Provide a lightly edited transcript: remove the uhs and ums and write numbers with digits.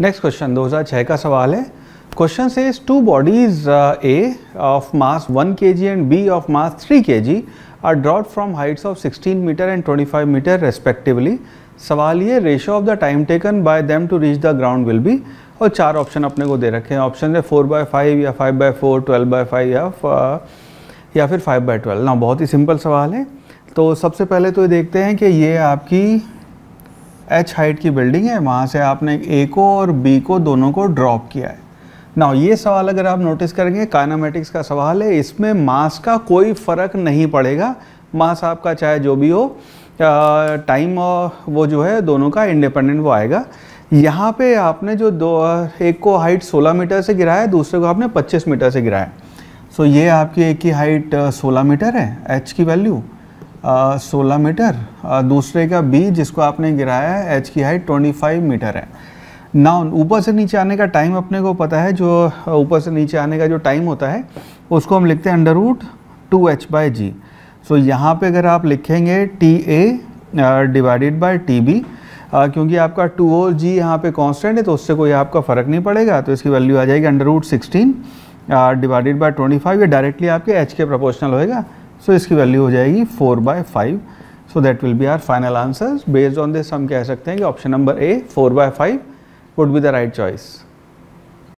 Next question 2006 का सवाल है। Question says two bodies A of mass 1 kg and B of mass 3 kg are dropped from heights of 16 metre एंड 25 metre respectively. सवाल ये ratio of the time taken by them to reach the ground will be. और चार option अपने को दे रखे हैं। Option है 4/5 या 5/4, 12/5 या फिर 5/12। ना बहुत ही सिंपल सवाल है। तो सबसे पहले तो ये देखते हैं कि ये आपकी H हाइट की बिल्डिंग है, वहाँ से आपने A को और B को दोनों को ड्रॉप किया है। ना ये सवाल अगर आप नोटिस करेंगे काइनेमेटिक्स का सवाल है, इसमें मास का कोई फ़र्क नहीं पड़ेगा। मास आपका चाहे जो भी हो, टाइम और वो जो है दोनों का इंडिपेंडेंट वो आएगा। यहाँ पे आपने जो एक को हाइट 16 मीटर से गिराया, दूसरे को आपने 25 मीटर से गिराया। सो ये आपकी एक की हाइट 16 मीटर है, H की वैल्यू 16 मीटर। दूसरे का B जिसको आपने गिराया है, H की हाइट 25 मीटर है। नाउ ऊपर से नीचे आने का टाइम अपने को पता है, जो ऊपर से नीचे आने का जो टाइम होता है उसको हम लिखते हैं √2h/g। सो यहाँ पे अगर आप लिखेंगे TA डिवाइडेड बाय TB, क्योंकि आपका 2 और g यहाँ पे कांस्टेंट है तो उससे कोई आपका फ़र्क नहीं पड़ेगा। तो इसकी वैल्यू आ जाएगी √16 डिवाइडेड बाय 25। ये डायरेक्टली आपके h के प्रोपोर्शनल होएगा। सो इसकी वैल्यू हो जाएगी 4/5। So that will be our final answer. Based on this हम कह सकते हैं कि option number A 4/5 would be the right choice.